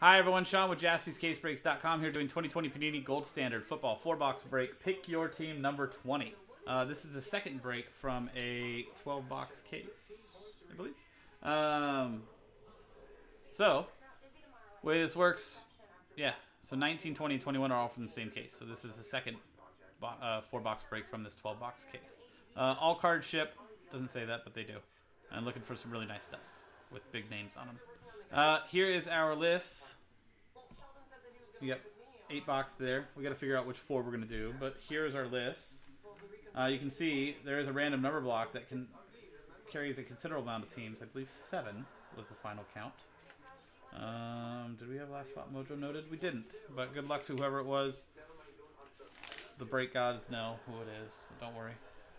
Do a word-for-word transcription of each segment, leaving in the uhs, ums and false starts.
Hi everyone, Sean with Jaspys Case Breaks dot com here doing twenty twenty Panini Gold Standard Football four box break. Pick your team number twenty. Uh, this is the second break from a twelve box case, I believe. Um, so, the way this works, yeah, so nineteen, twenty, and twenty-one are all from the same case. So this is the second uh, four box break from this twelve box case. Uh, all card ship. Doesn't say that, but they do. I'm looking for some really nice stuff with big names on them. Uh, here is our list. We got eight box there. We got to figure out which four we're going to do, but here is our list. Uh, you can see there is a random number block that can carries a considerable amount of teams. I believe seven was the final count. Um, did we have last spot mojo noted? We didn't, but good luck to whoever it was. The break gods know who it is, so don't worry.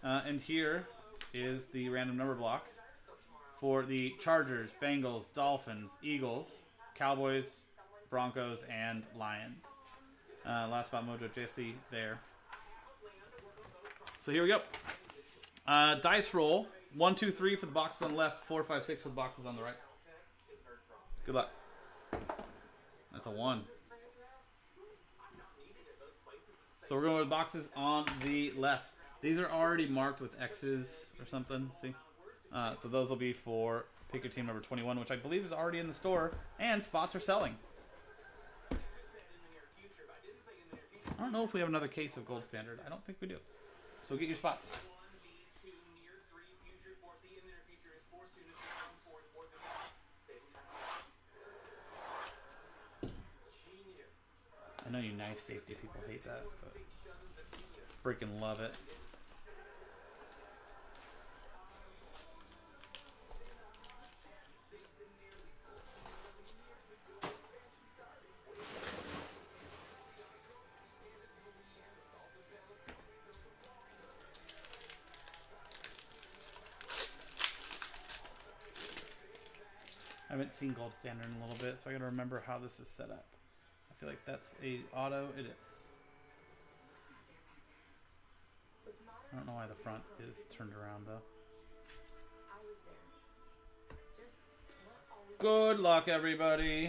Uh, and here is the random number block for the Chargers, Bengals, Dolphins, Eagles, Cowboys, Broncos, and Lions. Uh, last spot mojo Jesse there. So here we go. Uh, dice roll. One, two, three for the boxes on the left. Four, five, six for the boxes on the right. Good luck. That's a one. So we're going with boxes on the left. These are already marked with X's or something. See? Uh, so those will be for pick your team number twenty-one, which I believe is already in the store, and spots are selling. I don't know if we have another case of Gold Standard. I don't think we do. So get your spots. I know you knife safety people hate that, but freaking love it. I haven't seen Gold Standard in a little bit, so I gotta remember how this is set up. I feel like that's a auto. It is. I don't know why the front is turned around though. Good luck, everybody.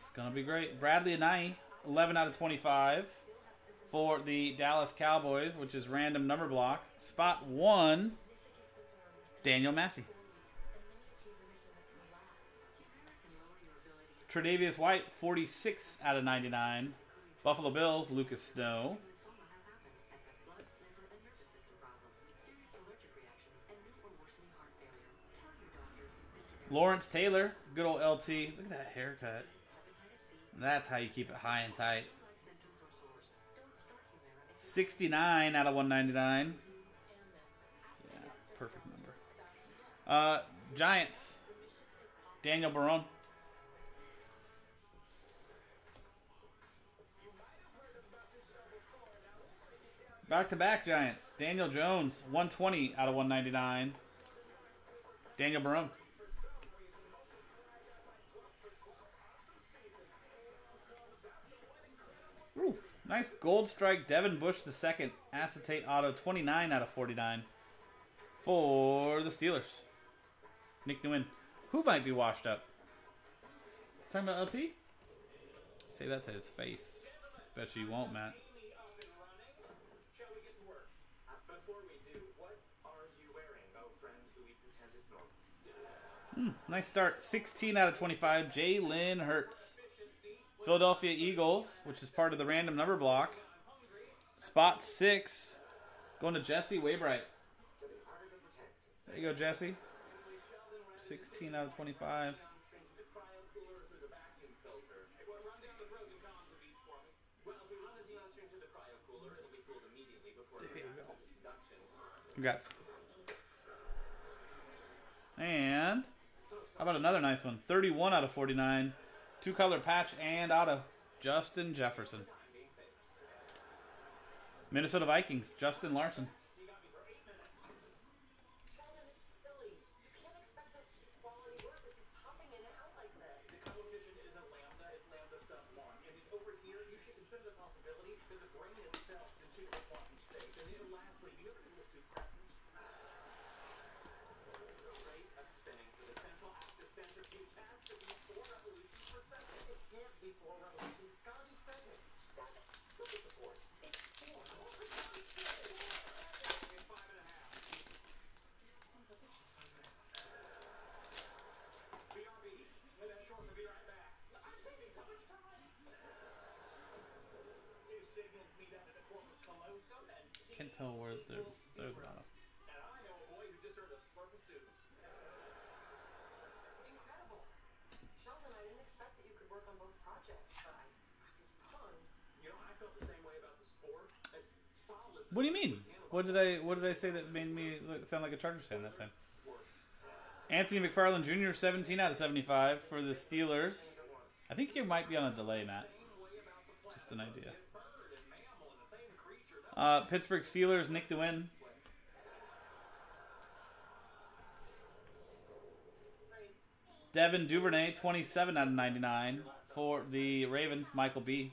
It's gonna be great. Bradley Anae, eleven out of twenty-five for the Dallas Cowboys, which is random number block. Spot one, Daniel Massey. Tredavious White, forty-six out of ninety-nine. Buffalo Bills, Lucas Snow. Lawrence Taylor, good old L T. Look at that haircut. That's how you keep it high and tight. sixty-nine out of one ninety-nine. Yeah, perfect number. Uh, Giants, Daniel Barone. Back-to-back Giants. Daniel Jones, one twenty out of one ninety-nine. Daniel Barone. Ooh, nice gold strike. Devin Bush the second. Acetate auto, twenty-nine out of forty-nine. For the Steelers. Nick DeWin, who might be washed up. Talking about L T? Say that to his face. Bet you you won't, Matt. Hmm, nice start. sixteen out of twenty-five. Jaylen Hurts. Philadelphia Eagles, which is part of the random number block. Spot six. Going to Jesse Waybright. There you go, Jesse. sixteen out of twenty-five. There you go. Congrats. And how about another nice one? thirty-one out of forty-nine. Two-color patch and auto. Justin Jefferson. Minnesota Vikings. Justin Larson. Can't tell where there's there's not a. What do you mean? What did I what did I say that made me look, sound like a Chargers fan that time? Anthony McFarland Junior, seventeen out of seventy-five for the Steelers. I think you might be on a delay, Matt. Just an idea. Uh, Pittsburgh Steelers, Nick DeWin. Devin DuVernay, twenty-seven out of ninety-nine for the Ravens, Michael B.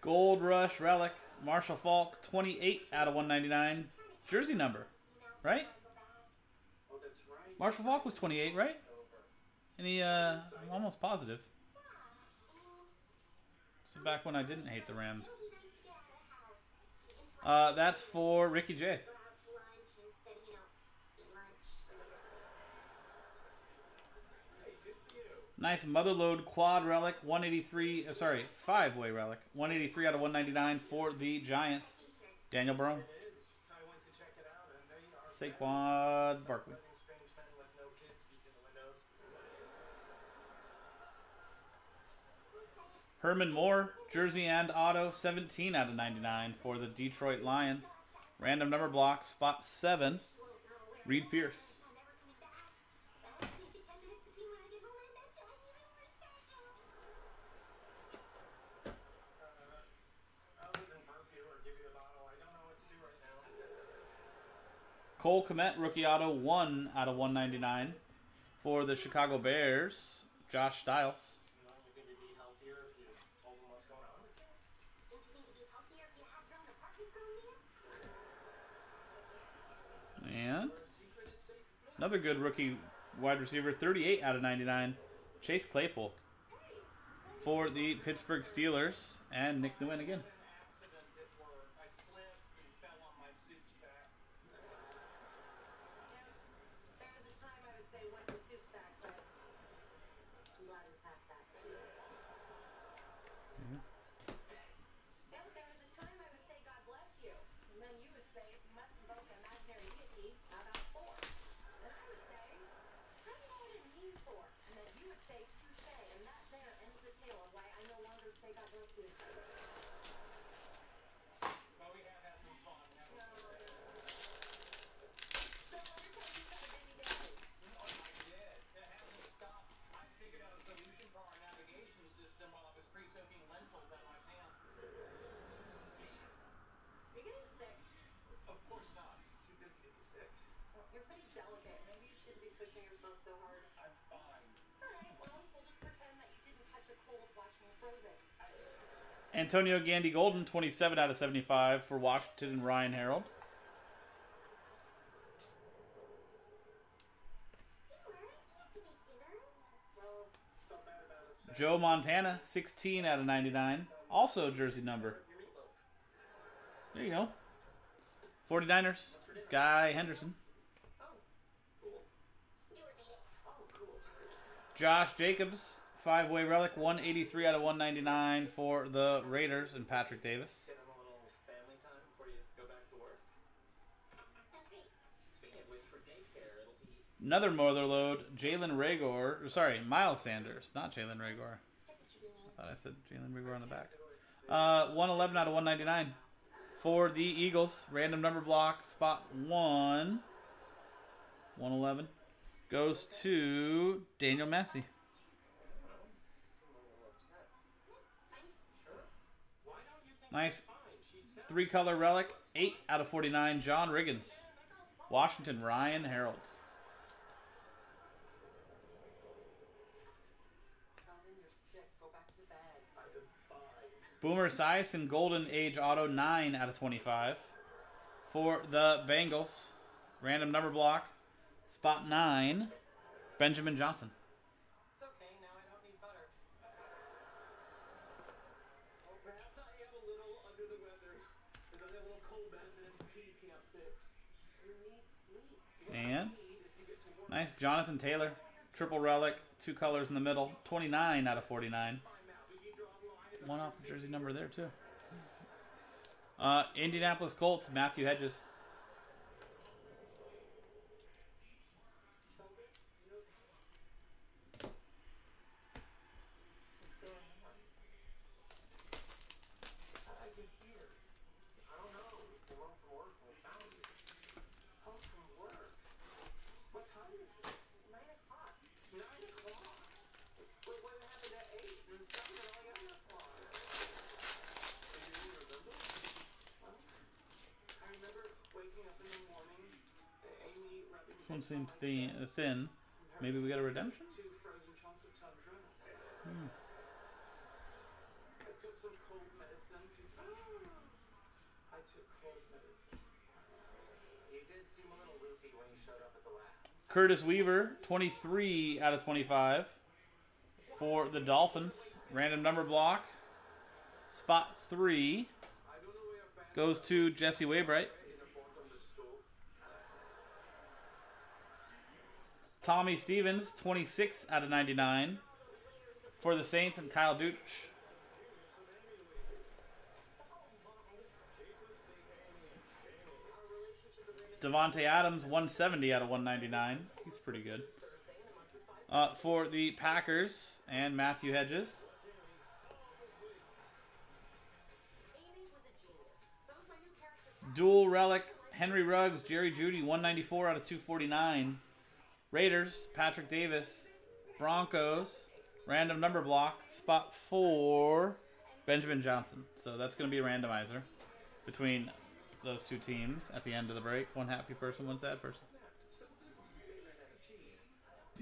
Gold Rush Relic, Marshall Falk, twenty-eight out of one ninety-nine. Jersey number, right? Marshall Falk was twenty-eight, right? And he, uh, I'm almost positive. So back when I didn't hate the Rams. Uh, that's for Ricky J. Nice Motherlode Quad Relic, one eighty-three, oh, sorry, five-way Relic, one eighty-three out of one ninety-nine for the Giants, Daniel Barone. Saquon Barkley. Herman Moore, jersey and auto, seventeen out of ninety-nine for the Detroit Lions. Random number block, spot seven, Reed Pierce. Cole Komet, rookie auto, one out of one ninety-nine for the Chicago Bears, Josh Stiles. And another good rookie wide receiver, thirty-eight out of ninety-nine, Chase Claypool for the Pittsburgh Steelers, and Nick Nguyen again. Antonio Gandy-Golden, twenty-seven out of seventy-five for Washington and Ryan Herald. Joe Montana, sixteen out of ninety-nine. Also jersey number. There you go. forty-niners, Guy Henderson. Josh Jacobs, five-way relic, one eighty-three out of one ninety-nine for the Raiders, and Patrick Davis. Get him a little family time before you go back to work. Sounds great. Speaking of which, for daycare, it'll be another Motherlode, Jalen Reagor. Sorry, Miles Sanders, not Jalen Reagor. I thought I said Jalen Reagor on the back. Uh, one eleven out of one ninety-nine for the Eagles. Random number block, spot one. one eleven goes to Daniel Massey. Nice three-color relic, eight out of forty-nine, John Riggins. Washington, Ryan Herald. Boomer Esiason and Golden Age Auto, nine out of twenty-five. For the Bengals, random number block, spot nine, Benjamin Johnson. Nice Jonathan Taylor, Triple relic, two colors in the middle. twenty-nine out of forty-nine. One off the jersey number there, too. Uh, Indianapolis Colts, Matthew Hedges. This one seems thin, thin. Maybe we got a redemption? Hmm. Curtis Weaver, twenty-three out of twenty-five for the Dolphins. Random number block. Spot three goes to Jesse Waybright. Tommy Stevens, twenty-six out of ninety-nine for the Saints and Kyle Duch. Devontae Adams, one seventy out of one ninety-nine. He's pretty good. Uh, for the Packers and Matthew Hedges. Dual relic, Henry Ruggs, Jerry Jeudy, one ninety-four out of two forty-nine. Raiders, Patrick Davis, Broncos, random number block, spot four, Benjamin Johnson. So that's going to be a randomizer between those two teams at the end of the break. One happy person, one sad person.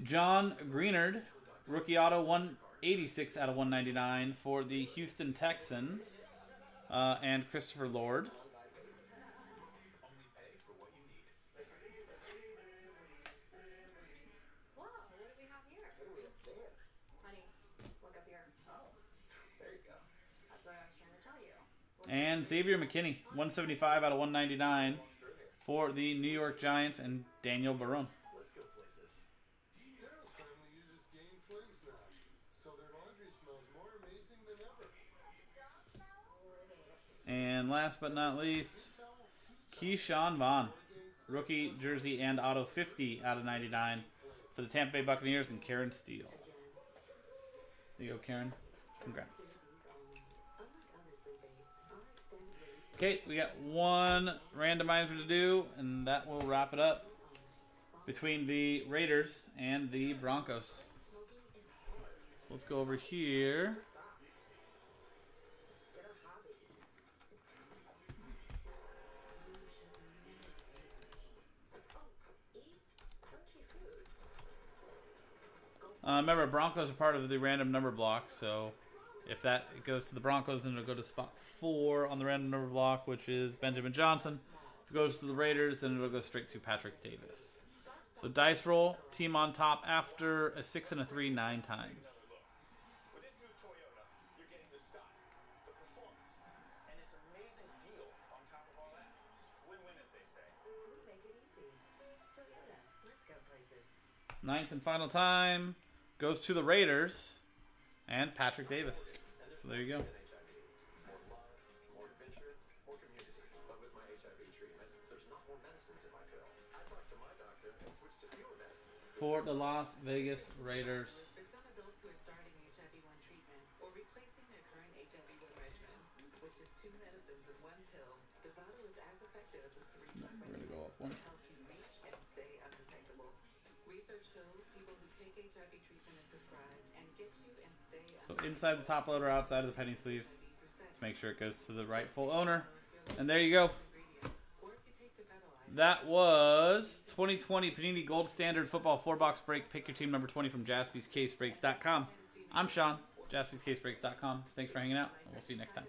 John Greenard, rookie auto, one eighty-six out of one ninety-nine for the Houston Texans uh, and Christopher Lord. And Xavier McKinney, one seventy-five out of one ninety-nine for the New York Giants and Daniel Barone. And last but not least, Keyshawn Vaughn, rookie jersey and auto, fifty out of ninety-nine for the Tampa Bay Buccaneers and Karen Steele. There you go, Karen. Congrats. Okay, we got one randomizer to do, and that will wrap it up between the Raiders and the Broncos. So let's go over here. Uh, remember, Broncos are part of the random number block, so if that goes to the Broncos, then it'll go to spot four on the random number block, which is Benjamin Johnson. If it goes to the Raiders, then it'll go straight to Patrick Davis. So dice roll, team on top after a six and a three nine times. Ninth and final time goes to the Raiders and Patrick Davis. So there you go. For the Las Vegas Raiders. We're going to go up one. So inside the top loader, outside of the penny sleeve, to make sure it goes to the rightful owner. And there you go. That was twenty twenty Panini Gold Standard Football four box break. Pick your team number twenty from Jaspys Case Breaks dot com. I'm Sean, Jaspys Case Breaks dot com. Thanks for hanging out, and we'll see you next time.